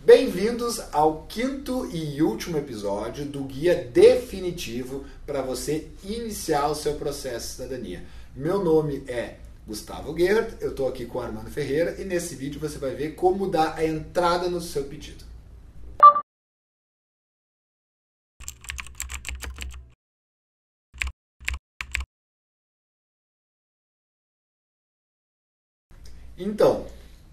Bem-vindos ao quinto e último episódio do guia definitivo para você iniciar o seu processo de cidadania. Meu nome é Gustavo Gerhardt, eu estou aqui com o Armando Ferreira e nesse vídeo você vai ver como dar a entrada no seu pedido. Então,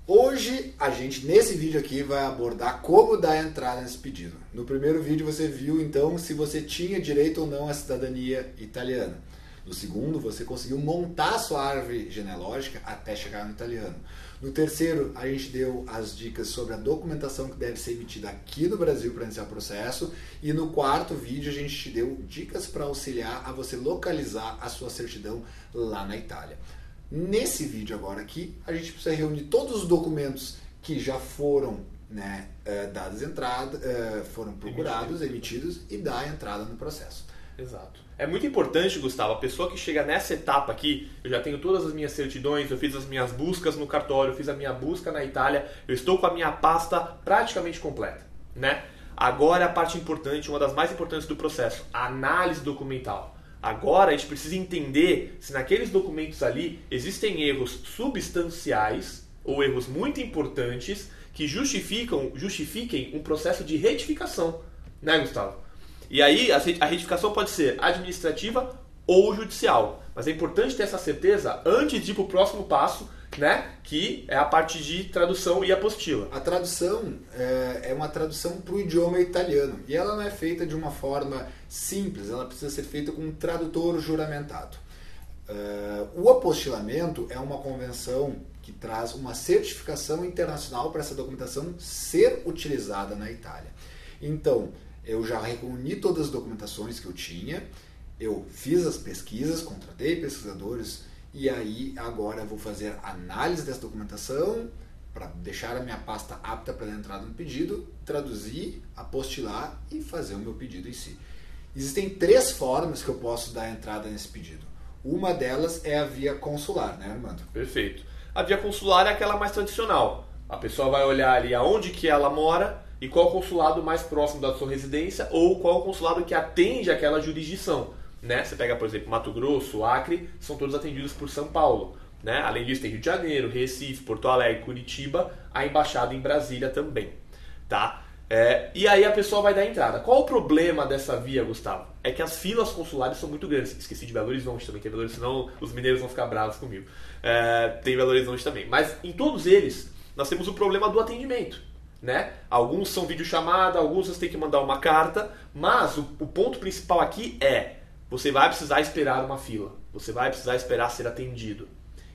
hoje a gente nesse vídeo aqui vai abordar como dar entrada nesse pedido. No primeiro vídeo você viu então se você tinha direito ou não à cidadania italiana. No segundo você conseguiu montar sua árvore genealógica até chegar no italiano. No terceiro a gente deu as dicas sobre a documentação que deve ser emitida aqui no Brasil para iniciar o processo. E no quarto vídeo a gente te deu dicas para auxiliar a você localizar a sua certidão lá na Itália. Nesse vídeo agora aqui, a gente precisa reunir todos os documentos que já foram dadas entrada, foram procurados, emitidos e dar a entrada no processo. Exato. É muito importante, Gustavo, a pessoa que chega nessa etapa aqui, eu já tenho todas as minhas certidões, eu fiz as minhas buscas no cartório, eu fiz a minha busca na Itália, eu estou com a minha pasta praticamente completa, né? Agora a parte importante, uma das mais importantes do processo, a análise documental. Agora a gente precisa entender se naqueles documentos ali existem erros substanciais ou erros muito importantes que justifiquem um processo de retificação, né, Gustavo? E aí a retificação pode ser administrativa ou judicial, mas é importante ter essa certeza antes de ir para o próximo passo, né, que é a parte de tradução e apostila. A tradução é uma tradução para o idioma italiano e ela não é feita de uma forma simples, ela precisa ser feita com um tradutor juramentado. O apostilamento é uma convenção que traz uma certificação internacional para essa documentação ser utilizada na Itália. Então, eu já reuni todas as documentações que eu tinha, eu fiz as pesquisas, contratei pesquisadores e aí agora eu vou fazer análise dessa documentação para deixar a minha pasta apta para a entrada no pedido, traduzir, apostilar e fazer o meu pedido em si. Existem três formas que eu posso dar entrada nesse pedido. Uma delas é a via consular, né, Armando? Perfeito. A via consular é aquela mais tradicional. A pessoa vai olhar ali aonde que ela mora e qual consulado mais próximo da sua residência ou qual consulado que atende aquela jurisdição, né? Você pega, por exemplo, Mato Grosso, Acre, são todos atendidos por São Paulo, né? Além disso, tem Rio de Janeiro, Recife, Porto Alegre, Curitiba, a embaixada em Brasília também, tá? E aí a pessoa vai dar entrada. Qual o problema dessa via, Gustavo? É que as filas consulares são muito grandes. Esqueci de Belo Horizonte também, tem Belo Horizonte, senão os mineiros vão ficar bravos comigo. Tem Belo Horizonte também. Mas em todos eles, nós temos o problema do atendimento, né? Alguns são videochamada, alguns você tem que mandar uma carta, mas o ponto principal aqui é você vai precisar esperar uma fila, você vai precisar esperar ser atendido.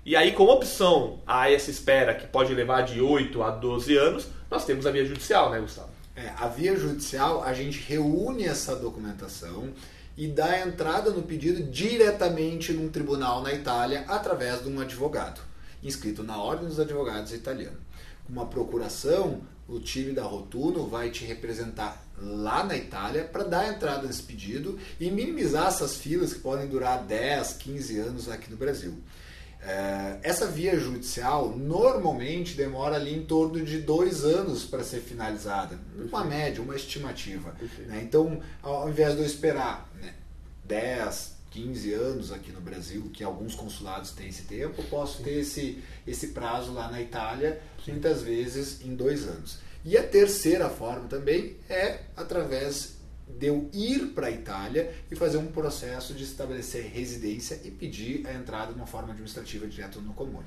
E aí, como opção a essa espera, que pode levar de 8 a 12 anos, nós temos a via judicial, né, Gustavo? A via judicial, a gente reúne essa documentação e dá entrada no pedido diretamente num tribunal na Itália, através de um advogado, inscrito na Ordem dos Advogados Italiano. Uma procuração, o time da Rotunno vai te representar lá na Itália para dar entrada nesse pedido e minimizar essas filas que podem durar 10, 15 anos aqui no Brasil. Essa via judicial normalmente demora ali em torno de 2 anos para ser finalizada, uma média, uma estimativa, né? Então, ao invés de eu esperar 10, 15 anos aqui no Brasil, que alguns consulados têm esse tempo, eu posso ter esse prazo lá na Itália, muitas vezes em 2 anos. E a terceira forma também é através de eu ir para a Itália e fazer um processo de estabelecer residência e pedir a entrada de uma forma administrativa direto no Comune.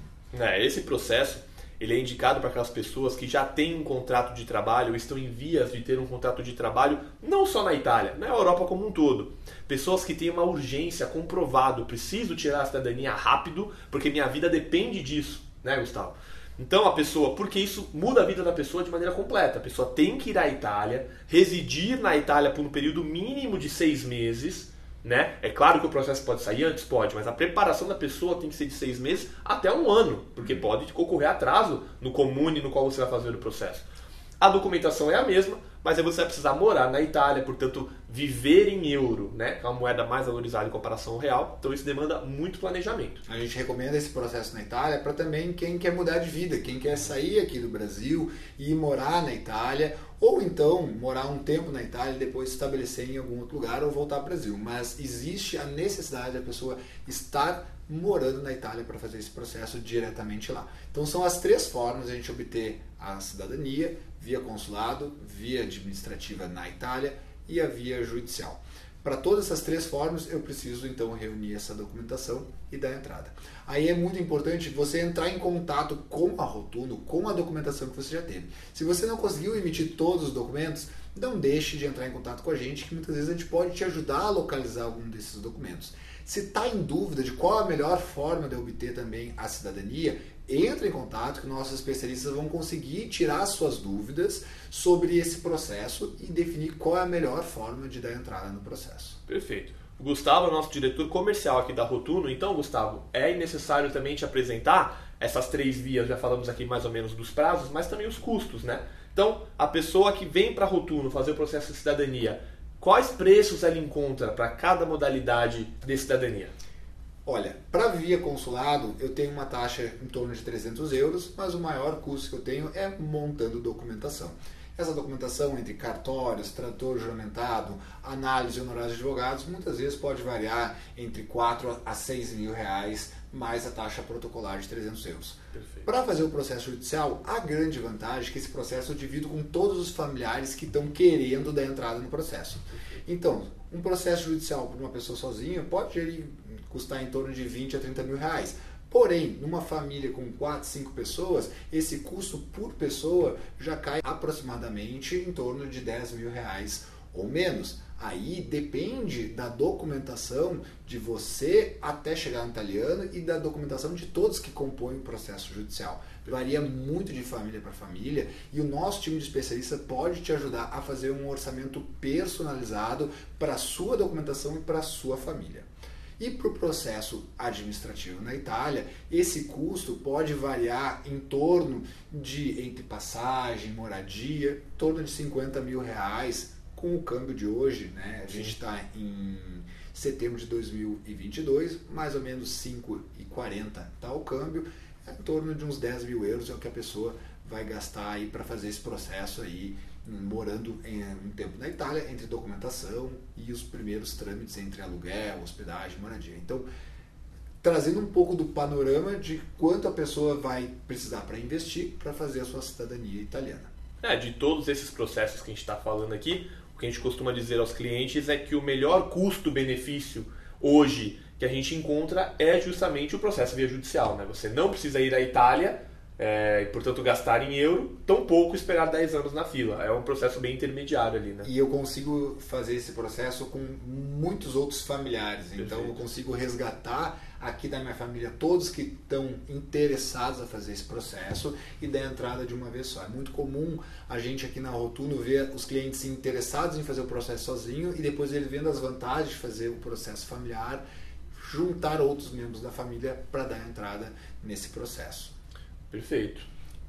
Esse processo ele é indicado para aquelas pessoas que já têm um contrato de trabalho ou estão em vias de ter um contrato de trabalho, não só na Itália, na Europa como um todo. Pessoas que têm uma urgência comprovado, preciso tirar a cidadania rápido porque minha vida depende disso, né, Gustavo? Então a pessoa, porque isso muda a vida da pessoa de maneira completa, a pessoa tem que ir à Itália, residir na Itália por um período mínimo de 6 meses, né? É claro que o processo pode sair antes, pode, mas a preparação da pessoa tem que ser de 6 meses até 1 ano, porque pode ocorrer atraso no comune no qual você vai fazer o processo. A documentação é a mesma, mas aí você vai precisar morar na Itália, portanto viver em euro, né? Que é uma moeda mais valorizada em comparação ao real, então isso demanda muito planejamento. A gente recomenda esse processo na Itália para também quem quer mudar de vida, quem quer sair aqui do Brasil e ir morar na Itália, ou então morar um tempo na Itália e depois se estabelecer em algum outro lugar ou voltar ao Brasil. Mas existe a necessidade da pessoa estar morando na Itália para fazer esse processo diretamente lá. Então são as três formas de a gente obter a cidadania: via consulado, via administrativa na Itália e a via judicial. Para todas essas três formas eu preciso então reunir essa documentação e dar entrada. Aí é muito importante você entrar em contato com a Rotunno, com a documentação que você já teve. Se você não conseguiu emitir todos os documentos, não deixe de entrar em contato com a gente, que muitas vezes a gente pode te ajudar a localizar algum desses documentos. Se está em dúvida de qual a melhor forma de obter também a cidadania, entre em contato que nossos especialistas vão conseguir tirar suas dúvidas sobre esse processo e definir qual é a melhor forma de dar entrada no processo. Perfeito. O Gustavo é o nosso diretor comercial aqui da Rotunno. Então, Gustavo, é necessário também te apresentar essas três vias, já falamos aqui mais ou menos dos prazos, mas também os custos, né? Então, a pessoa que vem para a Rotunno fazer o processo de cidadania, quais preços ela encontra para cada modalidade de cidadania? Olha, para via consulado eu tenho uma taxa em torno de 300 euros, mas o maior custo que eu tenho é montando documentação. Essa documentação entre cartórios, trator juramentado, análise de honorários de advogados, muitas vezes pode variar entre 4 a 6 mil reais, mais a taxa protocolar de 300 euros. Para fazer o processo judicial, a grande vantagem é que esse processo eu divido com todos os familiares que estão querendo dar entrada no processo. Então, um processo judicial para uma pessoa sozinha pode custar em torno de 20 a 30 mil reais. Porém, numa família com 4, 5 pessoas, esse custo por pessoa já cai aproximadamente em torno de 10 mil reais ou menos. Aí depende da documentação de você até chegar no italiano e da documentação de todos que compõem o processo judicial. Varia muito de família para família e o nosso time de especialista pode te ajudar a fazer um orçamento personalizado para a sua documentação e para a sua família. E para o processo administrativo na Itália, esse custo pode variar em torno de, entre passagem, moradia, em torno de 50 mil reais. Com o câmbio de hoje, né? A gente está em setembro de 2022, mais ou menos 5,40 tá o câmbio, em torno de uns 10 mil euros é o que a pessoa vai gastar aí para fazer esse processo aí, morando um tempo na Itália, entre documentação e os primeiros trâmites entre aluguel, hospedagem, moradia. Então, trazendo um pouco do panorama de quanto a pessoa vai precisar para investir para fazer a sua cidadania italiana. De todos esses processos que a gente está falando aqui, o que a gente costuma dizer aos clientes é que o melhor custo-benefício hoje que a gente encontra é justamente o processo via judicial, né? Você não precisa ir à Itália, e portanto gastar em euro, tampouco esperar 10 anos na fila. É um processo bem intermediário ali, né? E eu consigo fazer esse processo com muitos outros familiares. Perfeito. Então eu consigo resgatar aqui da minha família todos que estão interessados a fazer esse processo e dar entrada de uma vez só. É muito comum a gente aqui na Rotunno ver os clientes interessados em fazer o processo sozinho e depois ele vendo as vantagens de fazer o processo familiar, juntar outros membros da família para dar entrada nesse processo. Perfeito.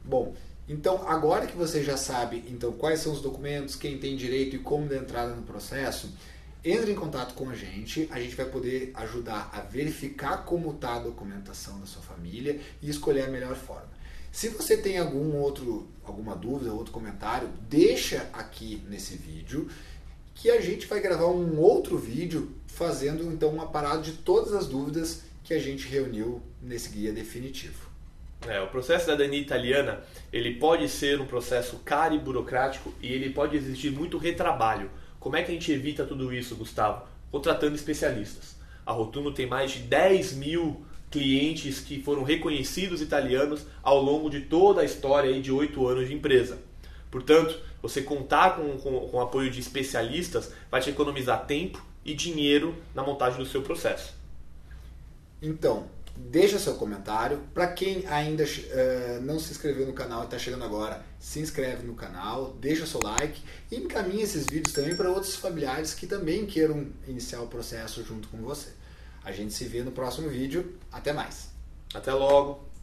Bom, então agora que você já sabe então, quais são os documentos, quem tem direito e como dar entrada no processo, entre em contato com a gente vai poder ajudar a verificar como está a documentação da sua família e escolher a melhor forma. Se você tem alguma dúvida, outro comentário, deixa aqui nesse vídeo que a gente vai gravar um outro vídeo fazendo então um apartado de todas as dúvidas que a gente reuniu nesse guia definitivo. O processo da cidadania italiana, ele pode ser um processo caro e burocrático e ele pode exigir muito retrabalho. Como é que a gente evita tudo isso, Gustavo? Contratando especialistas. A Rotunno tem mais de 10 mil clientes que foram reconhecidos italianos ao longo de toda a história aí de 8 anos de empresa. Portanto, você contar com o apoio de especialistas vai te economizar tempo e dinheiro na montagem do seu processo. Então, deixa seu comentário. Para quem ainda não se inscreveu no canal e está chegando agora, se inscreve no canal, deixa seu like e encaminha esses vídeos também para outros familiares que também queiram iniciar o processo junto com você. A gente se vê no próximo vídeo. Até mais. Até logo.